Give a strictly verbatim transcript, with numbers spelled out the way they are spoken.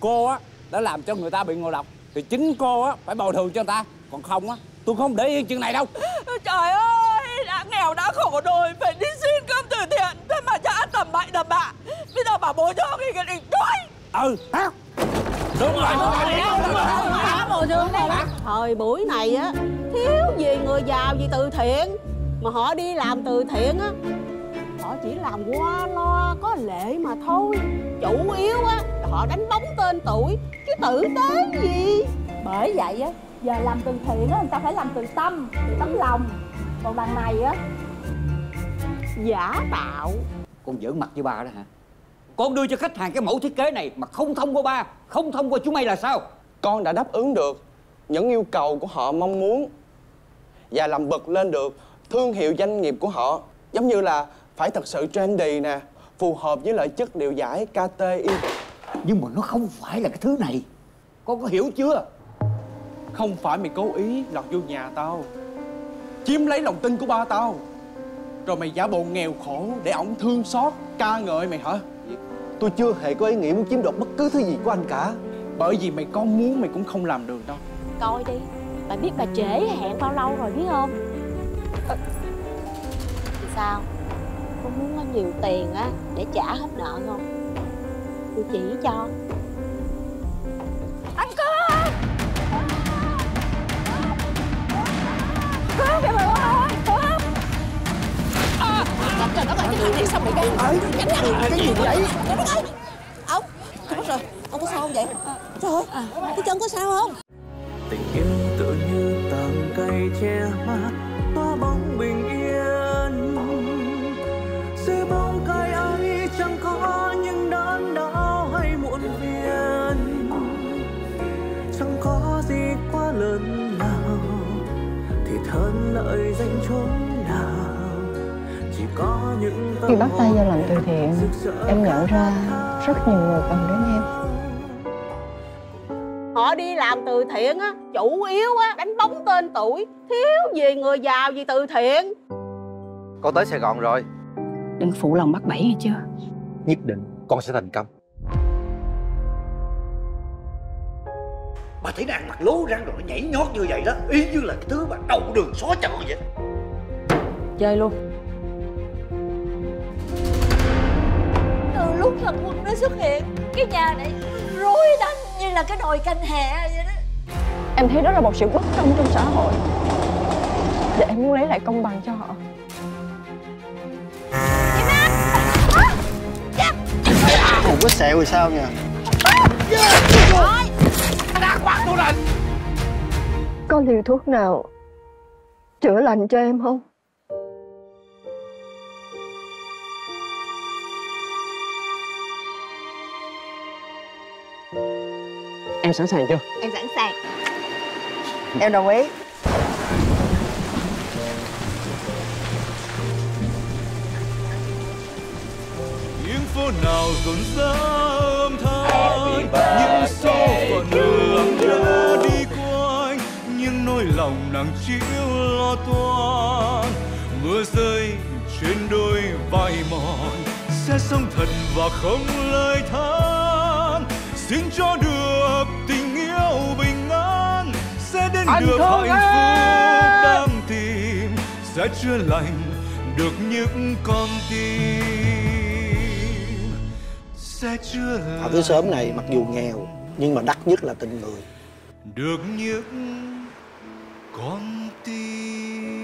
cô á đã làm cho người ta bị ngộ độc thì chính cô á phải bồi thường cho người ta, còn không á tôi không để yên chuyện này đâu. Trời ơi, đã nghèo đã khổ rồi phải đi xin cơm từ thiện, thế mà cha ăn tầm bậy tầm bạ. Bây giờ bảo bố cho thì cái định đuối. Ừ hả? Đúng rồi, đúng rồi. Thời buổi này á thiếu gì người giàu gì từ thiện, mà họ đi làm từ thiện á họ chỉ làm qua loa có lệ mà thôi. Chủ yếu á họ đánh bóng tên tuổi chứ tử tế gì. Bởi vậy á giờ làm từ thiện á người ta phải làm từ tâm, từ tấm lòng. Còn đằng này á giả tạo. Con giỡn mặt với ba đó hả? Con đưa cho khách hàng cái mẫu thiết kế này mà không thông qua ba, không thông qua chúng mày là sao? Con đã đáp ứng được những yêu cầu của họ mong muốn và làm bật lên được thương hiệu doanh nghiệp của họ, giống như là phải thật sự trendy nè, phù hợp với lợi chất điều giải ca tê i. Nhưng mà nó không phải là cái thứ này, con có hiểu chưa? Không phải mày cố ý lọt vô nhà tao, chiếm lấy lòng tin của ba tao, rồi mày giả bộ nghèo khổ để ổng thương xót ca ngợi mày hả? Tôi chưa hề có ý nghĩa muốn chiếm đoạt bất cứ thứ gì của anh cả. Bởi vì mày có muốn mày cũng không làm được đâu. Coi đi, bà biết bà trễ hẹn bao lâu rồi biết không? À, thì sao? Con muốn có nhiều tiền á để trả hết nợ không? Tôi chỉ cho. Anh Cơ! Cơ kìa bà ơi! Cơ! À, trời đất ơi, cái thằng này sao bị cái gì? Cái gì vậy? Trời đất ơi! Ông! Trời đất rồi! Ông có sao không vậy? Trời ơi! Cái chân có sao không? Tình yêu tự như tàng cây che mắt, tỏa bóng bình yên. Dưới bóng cây ấy chẳng có những đớn đau hay muộn phiền. Chẳng có gì quá lớn nào, thì thân lợi danh chốn nào. Chỉ có những khi bắt tay vào làm từ thiện, em nhận ra rất nhiều người cần đến em. Họ đi làm từ thiện á, chủ yếu á, đánh bóng tên tuổi, thiếu gì người giàu gì từ thiện. Con tới Sài Gòn rồi. Đừng phụ lòng bác Bảy nghe chưa? Nhất định con sẽ thành công. Bà thấy nó ăn mặc lố răng rồi nó nhảy nhót như vậy đó, ý như là cái thứ mà đầu đường xó chợ vậy. Chơi luôn. Từ lúc thằng Quân nó xuất hiện, cái nhà này rối đánh như là cái nồi canh hẹ vậy đó. Em thấy đó là một sự bất công trong xã hội và em muốn lấy lại công bằng cho họ. Một cái sẹo rồi sao nhỉ? Có liều thuốc nào chữa lành cho em không? Em sẵn sàng chưa? Em sẵn sàng. Em đồng ý. Những phố nào rộn rã âm thanh, những số phận đường đã đi quanh, những nỗi lòng nặng trĩu lo toan, mưa rơi trên đôi vai mòn, sẽ sống thật và không lời than. Xin cho được tình yêu bình an, sẽ đến anh được hạnh phúc đang tìm, sẽ chữa lành được những con tim, sẽ chữa lành. Ở cái xóm này mặc dù nghèo nhưng mà đắt nhất là tình người, được những con tim.